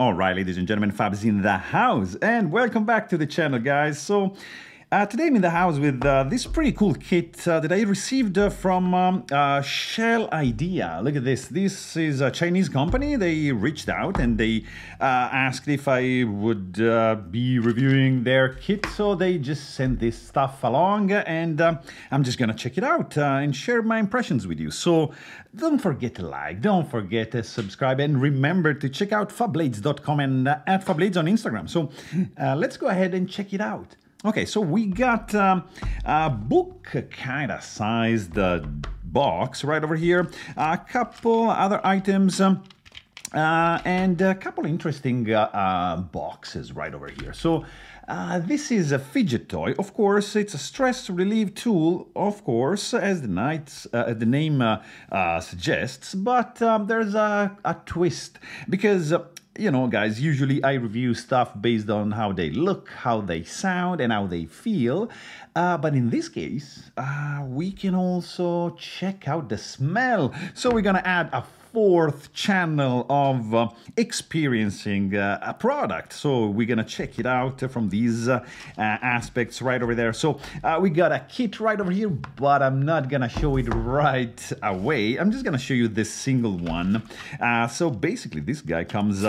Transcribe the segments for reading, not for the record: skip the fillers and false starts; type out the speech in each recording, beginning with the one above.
Alright, ladies and gentlemen, Fabs in the house, and welcome back to the channel, guys. So today I'm in the house with this pretty cool kit that I received from Shell Idea. Look at this. This is a Chinese company. They reached out and they asked if I would be reviewing their kit. So they just sent this stuff along, and I'm just going to check it out and share my impressions with you. So don't forget to like, don't forget to subscribe, and remember to check out fablades.com and at fablades on Instagram. So let's go ahead and check it out. Okay, so we got a book kind of sized box right over here, a couple other items, and a couple interesting boxes right over here. So this is a fidget toy, of course. It's a stress relief tool, of course, as the name suggests, but there's a twist, because you know, guys, usually I review stuff based on how they look, how they sound, and how they feel. But in this case, we can also check out the smell. So we're gonna add a fourth channel of experiencing a product. So we're gonna check it out from these aspects right over there. So we got a kit right over here, but I'm not gonna show it right away. I'm just gonna show you this single one. So basically this guy comes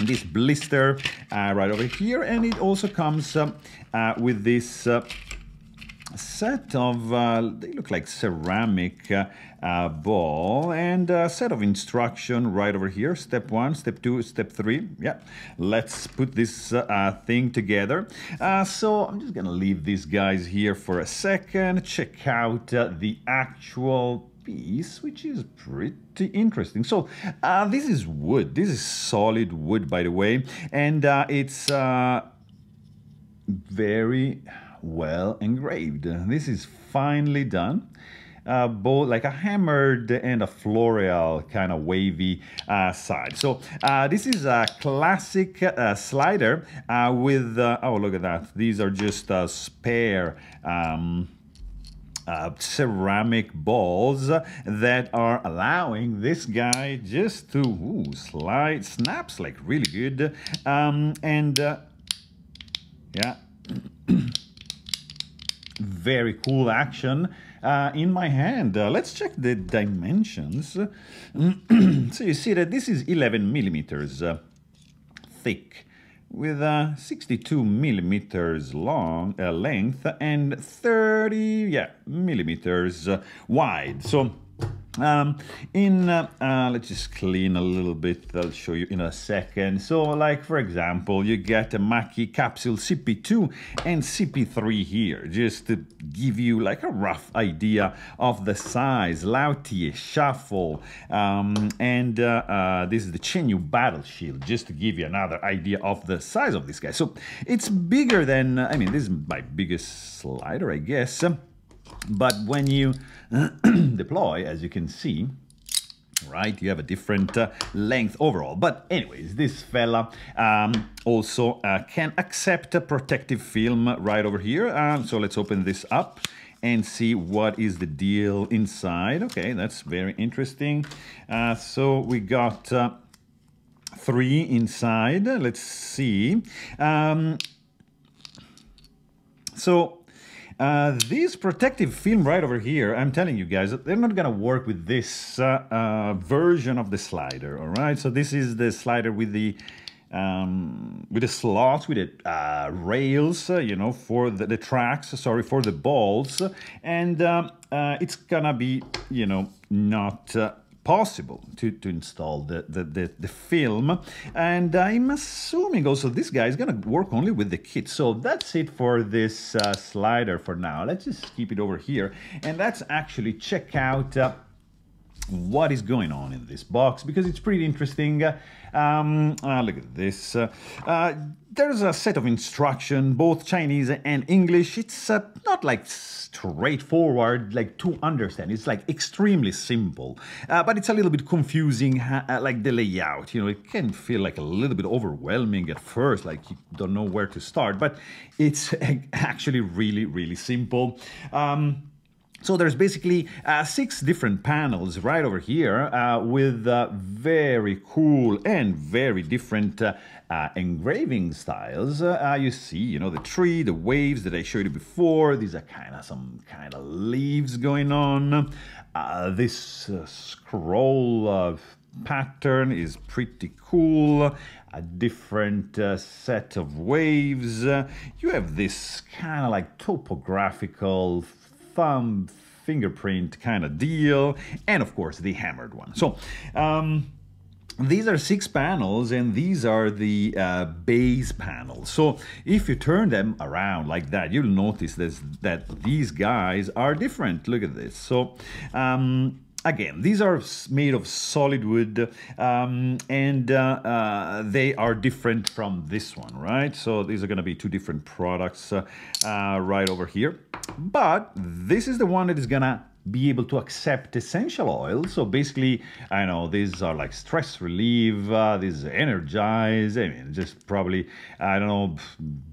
this blister right over here, and it also comes with this set of, they look like ceramic ball, and a set of instruction right over here. Step 1, step 2, step 3. Yeah, let's put this thing together. So I'm just gonna leave these guys here for a second. Check out the actual piece, which is pretty interesting. So this is wood. This is solid wood, by the way, and it's very well engraved. This is finely done, both like a hammered and a floral kind of wavy side. So this is a classic slider with, oh, look at that. These are just spare ceramic balls that are allowing this guy just to slide, snaps like really good. And yeah, very cool action in my hand. Let's check the dimensions. So you see that this is 11 millimeters thick, with 62 millimeters long length and 30 millimeters wide. So in let's just clean a little bit. I'll show you in a second. So like, for example, you get a Maki capsule cp2 and cp3 here, just to give you like a rough idea of the size. Laotie shuffle, and this is the Chenyu battle shield, just to give you another idea of the size of this guy. So it's bigger than, I mean, this is my biggest slider, I guess. But when you deploy, as you can see, right, you have a different length overall. But anyways, this fella also can accept a protective film right over here. So let's open this up and see what is the deal inside. Okay, that's very interesting. So we got 3 inside. Let's see. So this protective film right over here, I'm telling you guys, they're not gonna work with this version of the slider, all right? So this is the slider with the slots, with the rails, you know, for the tracks, sorry, for the balls. And it's gonna be, you know, not possible to install the film. And I'm assuming also this guy is gonna work only with the kit. So that's it for this slider for now. Let's just keep it over here, and let's actually check out what is going on in this box, because it's pretty interesting. Look at this. There's a set of instruction, both Chinese and English. It's not like straightforward, like to understand. It's like extremely simple, but it's a little bit confusing, like the layout. You know, it can feel like a little bit overwhelming at first, like you don't know where to start, but it's actually really, really simple. So there's basically 6 different panels right over here with very cool and very different engraving styles. You see, you know, the tree, the waves that I showed you before. These are kind of some kind of leaves going on. This scroll pattern is pretty cool. A different set of waves. You have this kind of like topographical thumb fingerprint kind of deal, and of course the hammered one. So these are 6 panels, and these are the base panels. So if you turn them around like that, you'll notice this, that these guys are different. Look at this. So again, these are made of solid wood, and they are different from this one, right? So these are going to be 2 different products right over here. But this is the one that is going to be able to accept essential oil. So basically, I know these are like stress relief, these energize, I mean, just probably, I don't know,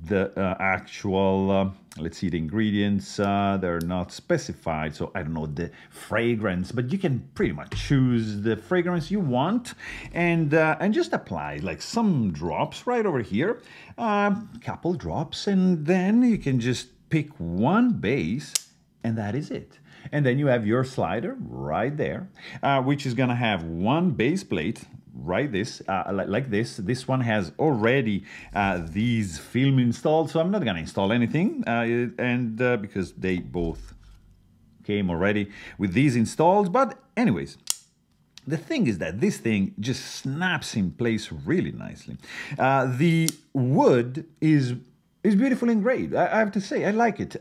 the actual, let's see, the ingredients, they're not specified. So I don't know the fragrance, but you can pretty much choose the fragrance you want and just apply like some drops right over here, couple drops, and then you can just pick one base, and that is it. And then you have your slider right there, which is going to have one base plate, right? This, like this. This one has already these film installed, so I'm not going to install anything, and because they both came already with these installed. But anyways, the thing is that this thing just snaps in place really nicely. The wood is... it's beautiful engraved. I have to say, I like it.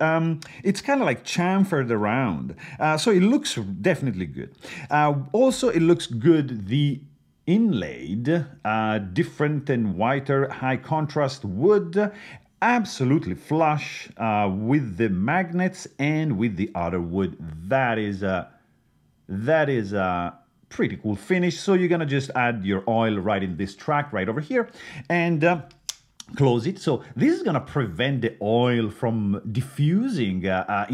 It's kind of like chamfered around, so it looks definitely good. Also, it looks good, the inlaid, different and whiter, high contrast wood, absolutely flush with the magnets and with the other wood. That is a pretty cool finish. So you're gonna just add your oil right in this track right over here, and close it. So this is going to prevent the oil from diffusing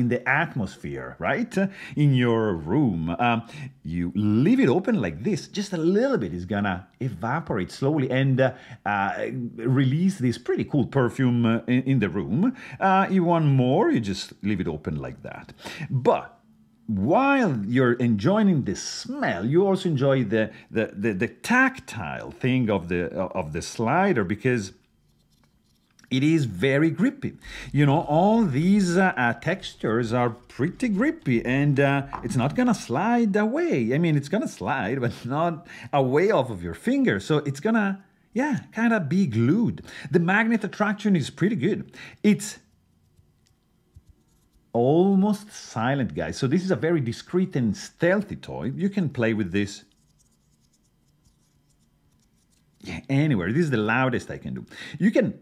in the atmosphere, right? In your room. You leave it open like this, just a little bit is going to evaporate slowly and release this pretty cool perfume in the room. You want more, you just leave it open like that. But while you're enjoying the smell, you also enjoy the tactile thing of the slider, because it is very grippy. You know, all these textures are pretty grippy, and it's not gonna slide away. I mean, it's gonna slide, but not away off of your finger. So it's gonna, yeah, kind of be glued. The magnet attraction is pretty good. It's almost silent, guys. So this is a very discreet and stealthy toy. You can play with this anywhere. This is the loudest I can do. You can,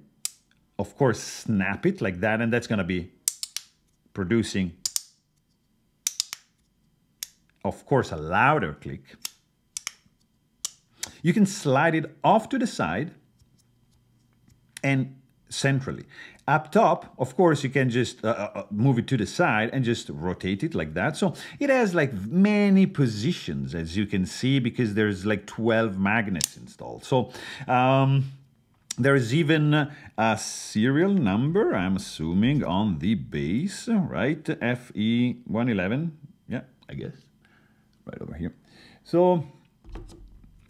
of course, snap it like that, and that's going to be producing, of course, a louder click. You can slide it off to the side and centrally. Up top, of course, you can just move it to the side and just rotate it like that. So it has like many positions, as you can see, because there's like 12 magnets installed. So there is even a serial number, I'm assuming, on the base, right? FE111, yeah, I guess, right over here. So,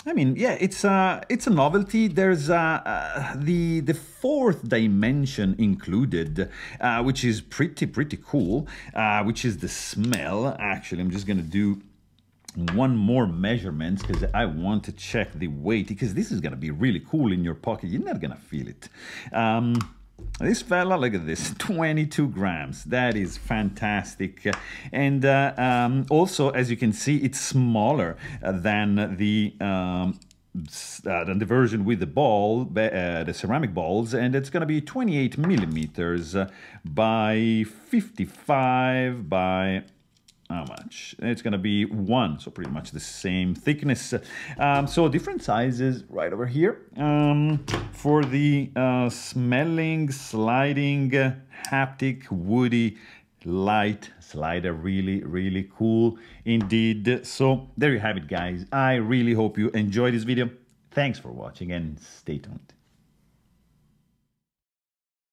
I mean, yeah, it's a novelty. There's the 4th dimension included, which is pretty cool, which is the smell. Actually, I'm just gonna do one more measurements, because I want to check the weight, because this is going to be really cool in your pocket. You're not going to feel it. This fella, look at this, 22 grams. That is fantastic. And also, as you can see, it's smaller than the version with the ball, the ceramic balls, and it's going to be 28 millimeters by 55 by... how much? It's going to be 1, so pretty much the same thickness. So different sizes right over here for the smelling, sliding, haptic, woody light slider. Really cool indeed. So there you have it, guys. I really hope you enjoyed this video. Thanks for watching and stay tuned.